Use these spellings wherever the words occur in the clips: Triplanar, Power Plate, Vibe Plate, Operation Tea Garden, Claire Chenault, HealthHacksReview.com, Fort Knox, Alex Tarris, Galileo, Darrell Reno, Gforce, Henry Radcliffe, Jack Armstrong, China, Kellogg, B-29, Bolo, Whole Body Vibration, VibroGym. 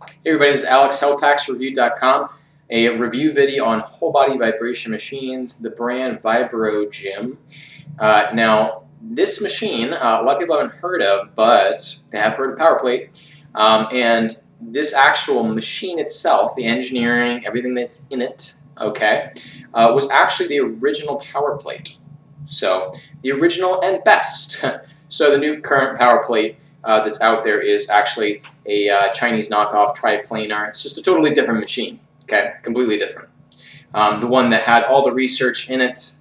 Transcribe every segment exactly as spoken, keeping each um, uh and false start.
Hey everybody, this is Alex, Health Hacks Review dot com, a review video on whole body vibration machines, the brand VibroGym. Uh, now, this machine, uh, a lot of people haven't heard of, but they have heard of Power Plate. Um, and this actual machine itself, the engineering, everything that's in it, okay, uh, was actually the original Power Plate. So, the original and best. So, the new current Power Plate Uh, that's out there is actually a uh, Chinese knockoff triplanar. It's just a totally different machine, okay, completely different. Um, the one that had all the research in it,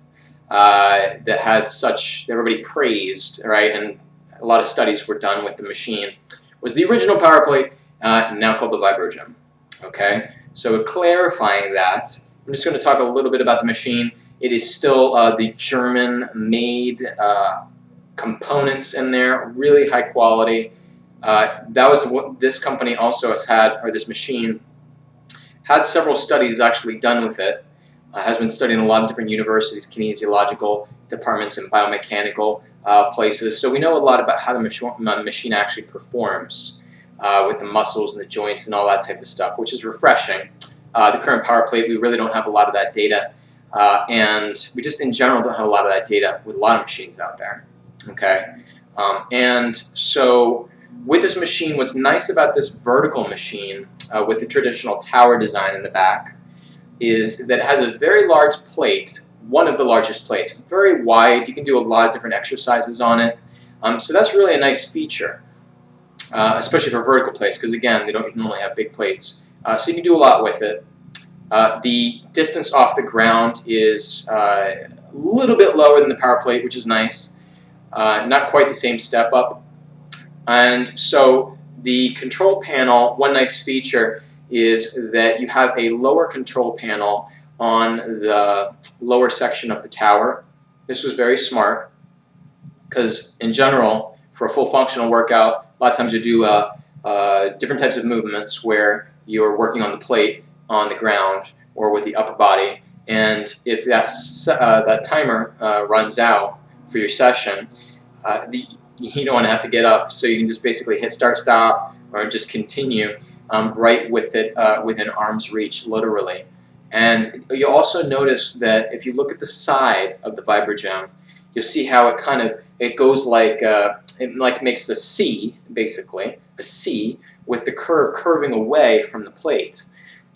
uh, that had such, that everybody praised, right, and a lot of studies were done with the machine, was the original Power Plate, uh, now called the VibroGym, okay? So clarifying that, I'm just going to talk a little bit about the machine. It is still uh, the German-made uh, components in there, really high quality. Uh, that was what this company also has had, or this machine had several studies actually done with it. Uh, has been studied in a lot of different universities, kinesiological departments, and biomechanical uh, places. So we know a lot about how the mach machine actually performs uh, with the muscles and the joints and all that type of stuff, which is refreshing. Uh, the current Power Plate, we really don't have a lot of that data, uh, and we just in general don't have a lot of that data with a lot of machines out there. Okay, um, and so with this machine, what's nice about this vertical machine uh, with the traditional tower design in the back is that it has a very large plate, one of the largest plates, very wide. You can do a lot of different exercises on it. Um, so that's really a nice feature, uh, especially for vertical plates, because again, they don't normally have big plates. Uh, so you can do a lot with it. Uh, the distance off the ground is uh, a little bit lower than the Power Plate, which is nice. Uh, not quite the same step up. And so the control panel, one nice feature is that you have a lower control panel on the lower section of the tower. This was very smart because in general, for a full functional workout, a lot of times you do uh, uh, different types of movements where you're working on the plate, on the ground, or with the upper body. And if that, uh, that timer uh, runs out for your session, uh, the, you don't want to have to get up, so you can just basically hit start stop or just continue um, right with it uh, within arm's reach, literally. And you'll also notice that if you look at the side of the VibroGym, you'll see how it kind of it goes like uh, it like makes the C, basically a C with the curve curving away from the plate,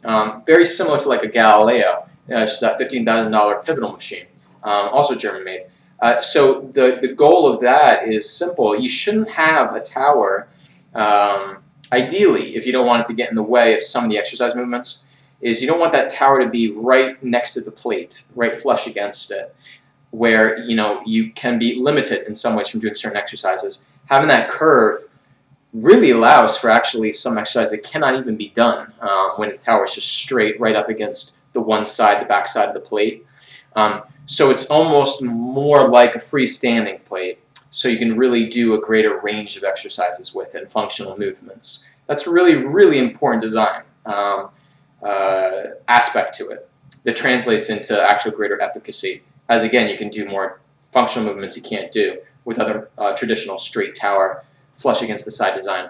um, very similar to like a Galileo, you know, it's that fifteen thousand dollar pivotal machine, um, also German made. Uh, so the, the goal of that is simple. You shouldn't have a tower, um, ideally, if you don't want it to get in the way of some of the exercise movements, is you don't want that tower to be right next to the plate, right flush against it, where you know you can be limited in some ways from doing certain exercises. Having that curve really allows for actually some exercise that cannot even be done um, when the tower is just straight right up against the one side, the back side of the plate. Um, so it's almost more like a freestanding plate, so you can really do a greater range of exercises with it and functional movements. That's a really, really important design um, uh, aspect to it that translates into actual greater efficacy, as again, you can do more functional movements you can't do with other uh, traditional straight tower flush against the side design.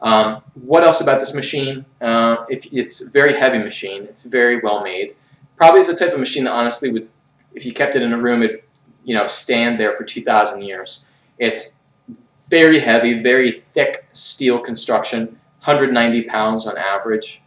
Um, what else about this machine? Uh, if it's a very heavy machine, it's very well made. Probably is the type of machine that honestly would, if you kept it in a room, it you know stand there for two thousand years. It's very heavy, very thick steel construction, one hundred ninety pounds on average,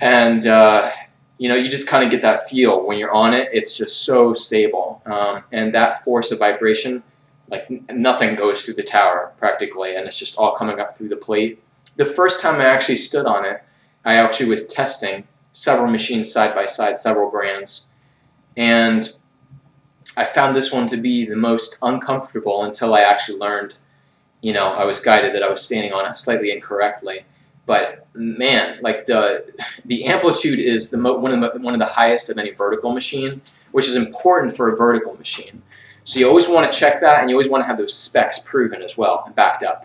and uh, you know you just kind of get that feel when you're on it. It's just so stable, um, and that force of vibration, like nothing goes through the tower practically, and it's just all coming up through the plate. The first time I actually stood on it, I actually was testing several machines side by side, several brands, and I found this one to be the most uncomfortable until I actually learned, you know, I was guided that I was standing on it slightly incorrectly. But man, like the the amplitude is the mo one of the, one of the highest of any vertical machine, which is important for a vertical machine. So you always want to check that, and you always want to have those specs proven as well and backed up.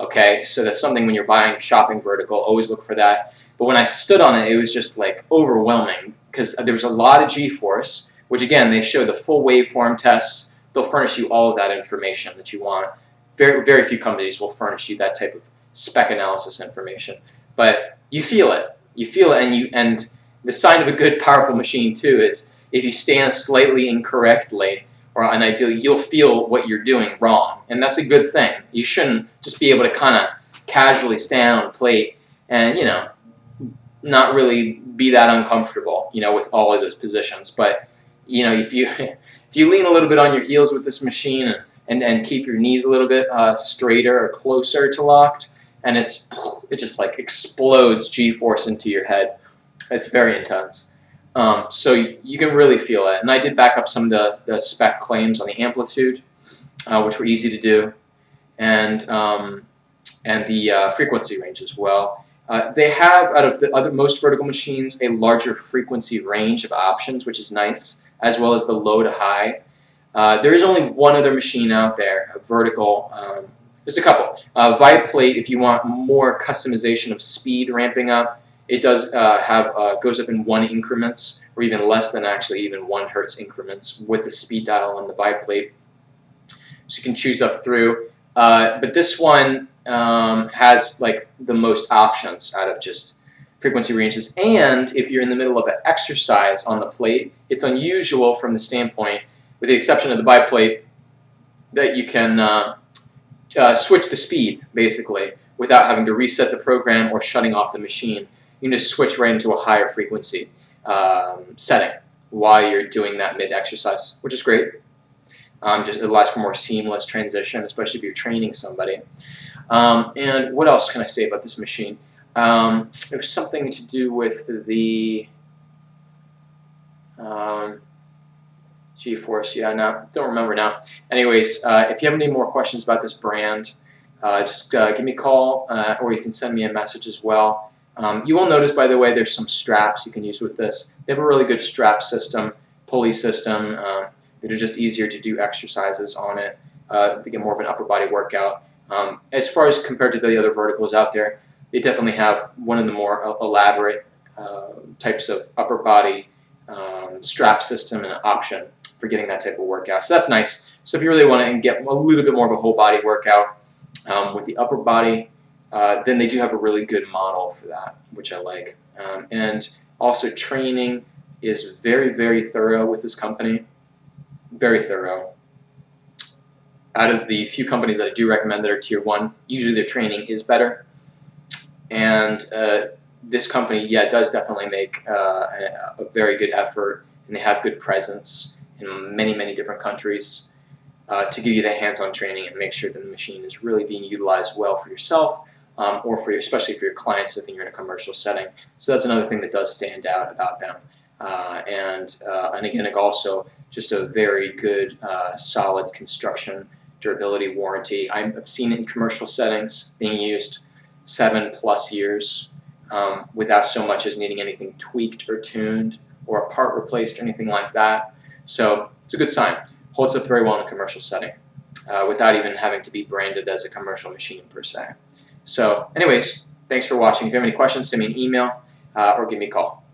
Okay, so that's something when you're buying, shopping vertical, always look for that. But when I stood on it, it was just like overwhelming because there was a lot of G-force, which again, they show the full waveform tests. They'll furnish you all of that information that you want. Very, very few companies will furnish you that type of spec analysis information. But you feel it. You feel it, and you and the sign of a good, powerful machine too is if you stand slightly incorrectly or unideally, you'll feel what you're doing wrong, and that's a good thing. You shouldn't just be able to kind of casually stand on a plate and, you know, not really be that uncomfortable, you know, with all of those positions. But, you know, if you if you lean a little bit on your heels with this machine and and, and keep your knees a little bit uh, straighter or closer to locked, and it's it just like explodes G-force into your head. It's very intense. Um, so you, you can really feel it. And I did back up some of the, the spec claims on the amplitude, uh, which were easy to do, and um, and the uh, frequency range as well. Uh, they have, out of the other most vertical machines, a larger frequency range of options, which is nice, as well as the low to high. Uh, there is only one other machine out there, a vertical. Um, there's a couple. Uh, Vibe Plate, if you want more customization of speed ramping up, it does uh, have uh, goes up in one increments, or even less than actually even one hertz increments with the speed dial on the Vibe Plate. So you can choose up through. Uh, but this one um, has like the most options out of just frequency ranges. And if you're in the middle of an exercise on the plate, it's unusual from the standpoint, with the exception of the Vibe Plate, that you can uh, uh, switch the speed, basically, without having to reset the program or shutting off the machine. You can just switch right into a higher frequency um, setting while you're doing that mid-exercise, which is great. Um, just, it allows for more seamless transition, especially if you're training somebody. Um, and what else can I say about this machine? Um, it was something to do with the... Um, G-force, yeah, no, don't remember now. Anyways, uh, if you have any more questions about this brand, uh, just uh, give me a call, uh, or you can send me a message as well. Um, you will notice, by the way, there's some straps you can use with this. They have a really good strap system, pulley system, uh, that are just easier to do exercises on it, uh, to get more of an upper body workout. Um, as far as compared to the other verticals out there, they definitely have one of the more elaborate uh, types of upper body um, strap system and an option for getting that type of workout. So that's nice. So if you really want to get a little bit more of a whole body workout um, with the upper body, uh, then they do have a really good model for that, which I like. Um, and also training is very, very thorough with this company. Very thorough. Out of the few companies that I do recommend that are tier one, usually their training is better. And uh, this company, yeah, does definitely make uh, a, a very good effort, and they have good presence in many, many different countries uh, to give you the hands-on training and make sure that the machine is really being utilized well for yourself um, or for your, especially for your clients if you're in a commercial setting. So that's another thing that does stand out about them. Uh, and, uh, and again, also just a very good, uh, solid construction, durability warranty. I've seen it in commercial settings being used seven plus years um, without so much as needing anything tweaked or tuned or a part replaced or anything like that. So it's a good sign. Holds up very well in a commercial setting uh, without even having to be branded as a commercial machine per se. So anyways, thanks for watching. If you have any questions, send me an email uh, or give me a call.